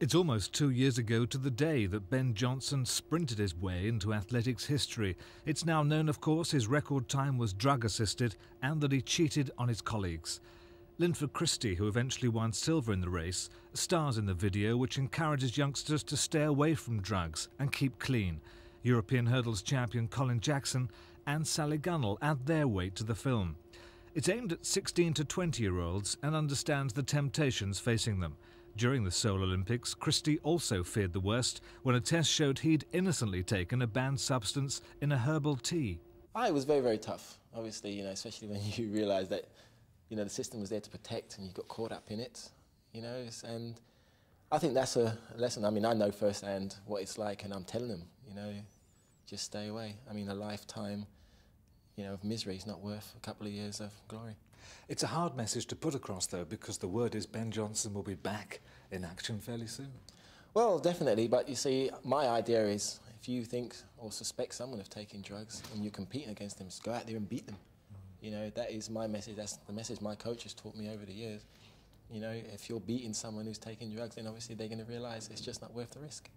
It's almost 2 years ago to the day that Ben Johnson sprinted his way into athletics history. It's now known, of course, his record time was drug-assisted and that he cheated on his colleagues. Linford Christie, who eventually won silver in the race, stars in the video which encourages youngsters to stay away from drugs and keep clean. European hurdles champion Colin Jackson and Sally Gunnell add their weight to the film. It's aimed at 16 to 20-year-olds and understands the temptations facing them. During the Seoul Olympics, Christie also feared the worst when a test showed he'd innocently taken a banned substance in a herbal tea. It was very, very tough, obviously, especially when you realise that, the system was there to protect and you got caught up in it, and I think that's a lesson. I know firsthand what it's like, and I'm telling them, just stay away. A lifetime, of misery is not worth a couple of years of glory. It's a hard message to put across, though, because the word is Ben Johnson will be back in action fairly soon. Well, definitely, but you see, my idea is if you think or suspect someone of taking drugs and you're competing against them, just go out there and beat them. That is my message. That's the message my coach has taught me over the years. If you're beating someone who's taking drugs, then obviously they're going to realise it's just not worth the risk.